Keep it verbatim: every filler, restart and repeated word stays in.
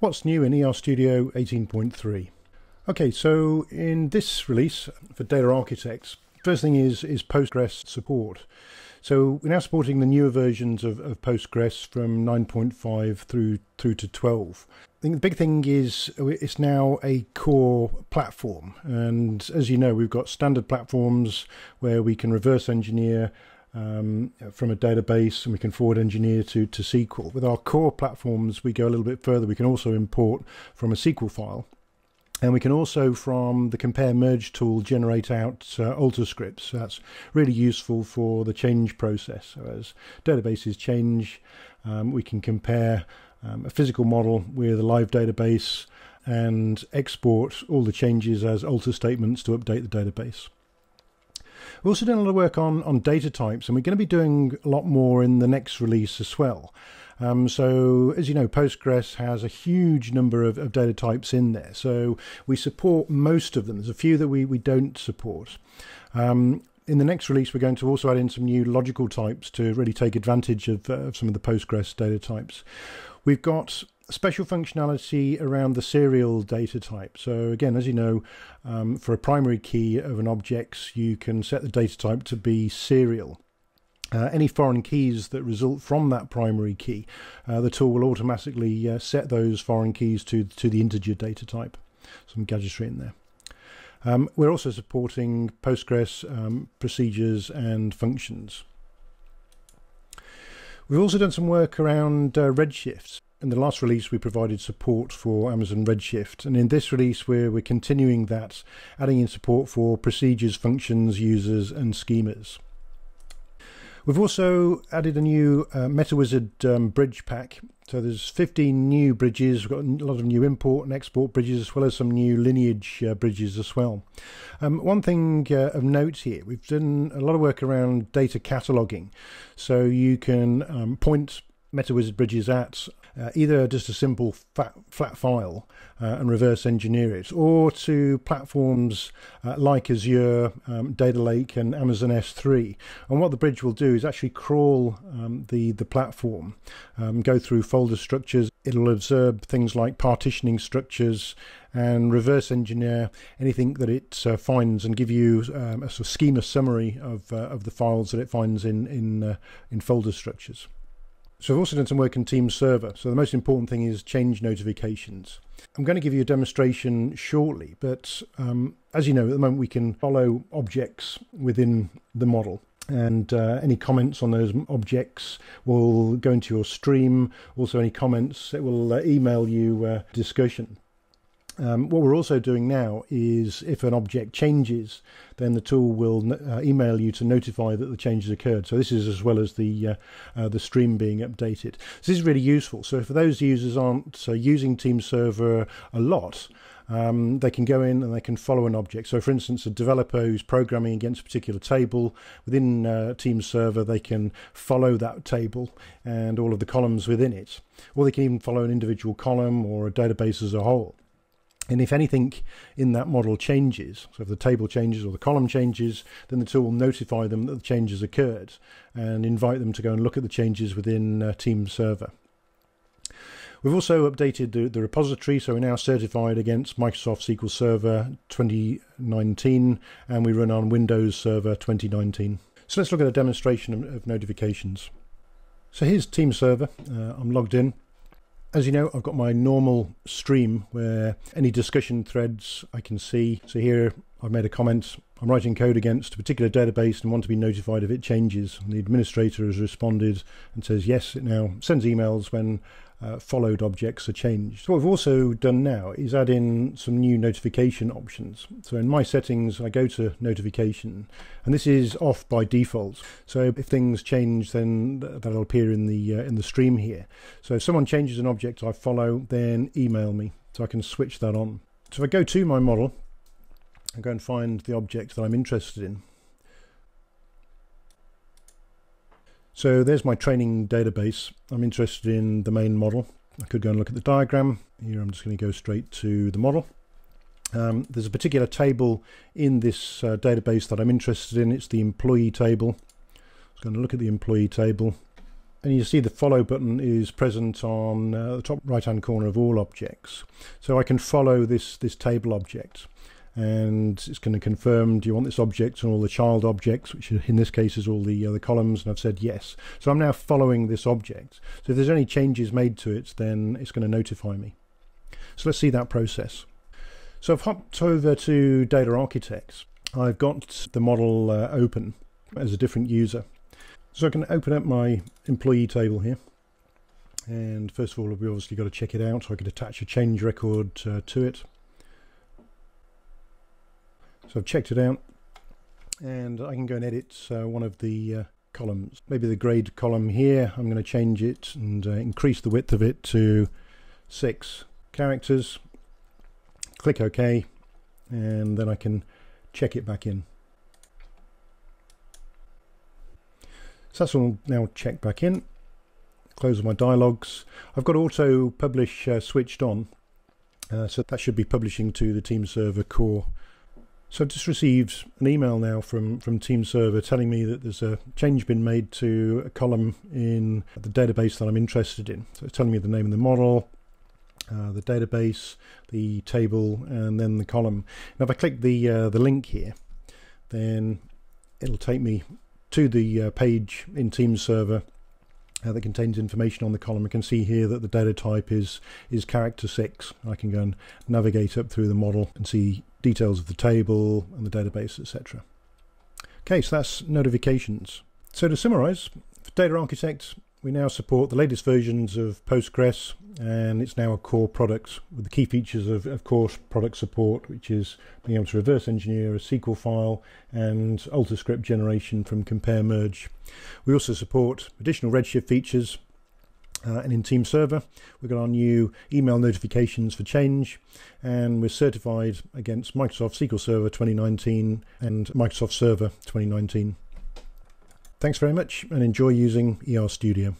What's new in E R/Studio eighteen point three? Okay, so in this release for Data Architects, first thing is, is Postgres support. So we're now supporting the newer versions of, of Postgres from nine point five through, through to twelve. I think the big thing is it's now a core platform. And as you know, we've got standard platforms where we can reverse engineer Um, from a database, and we can forward engineer to, to S Q L. With our core platforms, we go a little bit further. We can also import from a S Q L file, and we can also, from the compare merge tool, generate out uh, alter scripts. So that's really useful for the change process. So as databases change, um, we can compare um, a physical model with a live database and export all the changes as alter statements to update the database. We're also doing a lot of work on, on data types, and we're going to be doing a lot more in the next release as well. Um, so, as you know, Postgres has a huge number of, of data types in there. So we support most of them. There's a few that we, we don't support. Um, in the next release, we're going to also add in some new logical types to really take advantage of, uh, of some of the Postgres data types. We've got special functionality around the serial data type. So again, as you know, um, for a primary key of an object, you can set the data type to be serial. Uh, any foreign keys that result from that primary key, uh, the tool will automatically uh, set those foreign keys to, to the integer data type. Some gadgetry in there. Um, we're also supporting Postgres um, procedures and functions. We've also done some work around uh, Redshift. In the last release, we provided support for Amazon Redshift, and in this release, we're, we're continuing that, adding in support for procedures, functions, users, and schemas. We've also added a new uh, MetaWizard um, bridge pack. So there's fifteen new bridges. We've got a lot of new import and export bridges, as well as some new lineage uh, bridges as well. Um, one thing uh, of note here, we've done a lot of work around data cataloging. So you can um, point MetaWizard bridges at uh, either just a simple fat, flat file uh, and reverse engineer it, or to platforms uh, like Azure, um, Data Lake, and Amazon S three. And what the bridge will do is actually crawl um, the, the platform, um, go through folder structures. It'll observe things like partitioning structures and reverse engineer anything that it uh, finds, and give you um, a sort of schema summary of, uh, of the files that it finds in, in, uh, in folder structures. So I've also done some work in Team Server. So the most important thing is change notifications. I'm going to give you a demonstration shortly, but um, as you know, at the moment we can follow objects within the model, and uh, any comments on those objects will go into your stream. Also, any comments, it will uh, email you uh, discussion. Um, what we're also doing now is if an object changes, then the tool will uh, email you to notify that the change has occurred. So this is as well as the uh, uh, the stream being updated. So this is really useful. So for those users aren't uh, using Team Server a lot, Um, they can go in and they can follow an object. So for instance, a developer who's programming against a particular table within uh, Team Server, they can follow that table and all of the columns within it. Or they can even follow an individual column or a database as a whole. And if anything in that model changes, so if the table changes or the column changes, then the tool will notify them that the change has occurred and invite them to go and look at the changes within uh, Team Server. We've also updated the, the repository, so we're now certified against Microsoft S Q L Server twenty nineteen, and we run on Windows Server twenty nineteen. So let's look at a demonstration of, of notifications. So here's Team Server. Uh, I'm logged in. As you know, I've got my normal stream where any discussion threads I can see. So here I've made a comment. I'm writing code against a particular database and want to be notified if it changes. And the administrator has responded and says, yes, it now sends emails when uh, followed objects are changed. So what I've also done now is add in some new notification options. So in my settings, I go to notification, and this is off by default. So if things change, then that'll appear in the, uh, in the stream here. So if someone changes an object I follow, then email me. So I can switch that on. So if I go to my model, and go and find the object that I'm interested in. So there's my training database. I'm interested in the main model. I could go and look at the diagram. Here I'm just going to go straight to the model. Um, there's a particular table in this uh, database that I'm interested in. It's the employee table. I'm just going to look at the employee table. And you see the follow button is present on uh, the top right hand corner of all objects. So I can follow this, this table object, and it's going to confirm, do you want this object and all the child objects, which in this case is all the, uh, the columns, and I've said yes. So I'm now following this object. So if there's any changes made to it, then it's going to notify me. So let's see that process. So I've hopped over to Data Architect. I've got the model uh, open as a different user. So I can open up my employee table here, and first of all we obviously got to check it out, so I could attach a change record uh, to it. So I've checked it out, and I can go and edit uh, one of the uh, columns, maybe the grade column here. I'm going to change it and uh, increase the width of it to six characters, click OK, and then I can check it back in. So that's all now checked back in. Close my dialogues. I've got auto publish uh, switched on, uh, so that should be publishing to the Team Server core. So I've just received an email now from, from Team Server telling me that there's a change been made to a column in the database that I'm interested in. So it's telling me the name of the model, uh, the database, the table, and then the column. Now if I click the, uh, the link here, then it'll take me to the uh, page in Team Server uh, that contains information on the column. I can see here that the data type is is character six. I can go and navigate up through the model and see details of the table and the database, et cetera. Okay, so that's notifications. So to summarize, for Data Architect, we now support the latest versions of Postgres, and it's now a core product with the key features of, of course, product support, which is being able to reverse engineer a S Q L file and alter script generation from compare merge. We also support additional Redshift features, uh, and in Team Server, we've got our new email notifications for change, and we're certified against Microsoft S Q L Server twenty nineteen and Microsoft Server twenty nineteen. Thanks very much, and enjoy using E R Studio.